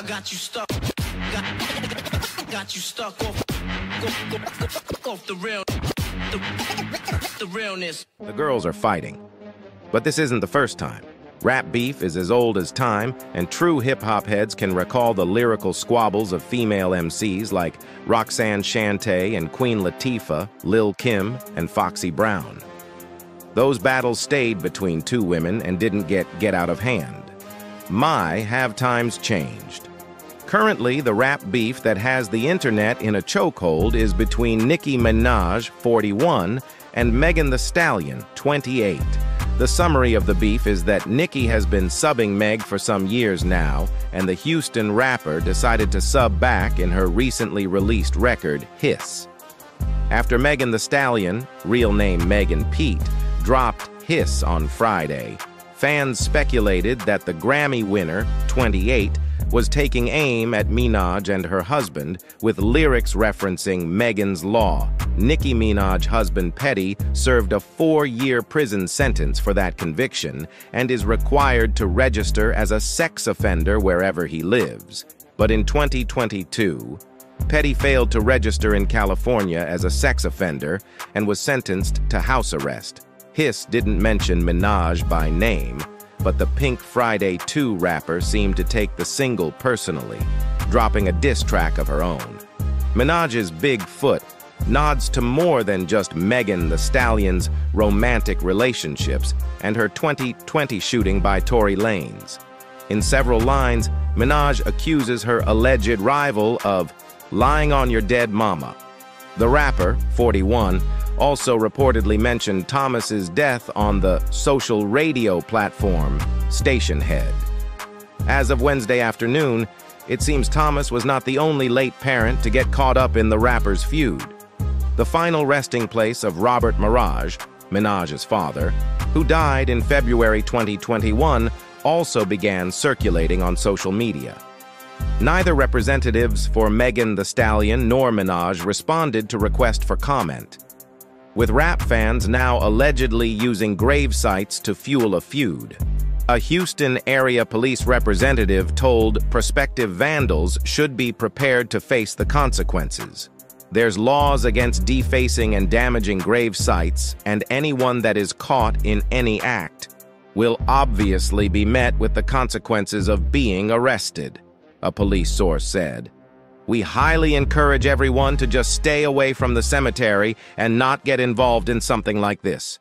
I got you stuck. Got you stuck off the real. The realness. The girls are fighting. But this isn't the first time. Rap beef is as old as time, and true hip-hop heads can recall the lyrical squabbles of female MCs like Roxanne Shanté and Queen Latifah, Lil' Kim, and Foxy Brown. Those battles stayed between two women and didn't get out of hand. My, have times changed. Currently, the rap beef that has the internet in a chokehold is between Nicki Minaj, 41, and Megan Thee Stallion, 28. The summary of the beef is that Nicki has been subbing Meg for some years now, and the Houston rapper decided to sub back in her recently released record, Hiss. After Megan Thee Stallion, real name Megan Pete, dropped Hiss on Friday, fans speculated that the Grammy winner, 28, was taking aim at Minaj and her husband, with lyrics referencing Megan's Law. Nicki Minaj's husband, Petty, served a 4-year prison sentence for that conviction and is required to register as a sex offender wherever he lives. But in 2022, Petty failed to register in California as a sex offender and was sentenced to house arrest. Hiss didn't mention Minaj by name, but the Pink Friday 2 rapper seemed to take the single personally, dropping a diss track of her own. Minaj's Big Foot nods to more than just Megan Thee Stallion's romantic relationships and her 2020 shooting by Tory Lanez. In several lines, Minaj accuses her alleged rival of lying on your dead mama. The rapper, 41, also reportedly mentioned Thomas's death on the social radio platform, Stationhead. As of Wednesday afternoon, it seems Thomas was not the only late parent to get caught up in the rapper's feud. The final resting place of Robert Mirage, Minaj's father, who died in February 2021, also began circulating on social media. Neither representatives for Megan Thee Stallion nor Minaj responded to request for comment, with rap fans now allegedly using grave sites to fuel a feud. A Houston area police representative told prospective vandals should be prepared to face the consequences. There's laws against defacing and damaging grave sites, and anyone that is caught in any act will obviously be met with the consequences of being arrested, a police source said. We highly encourage everyone to just stay away from the cemetery and not get involved in something like this.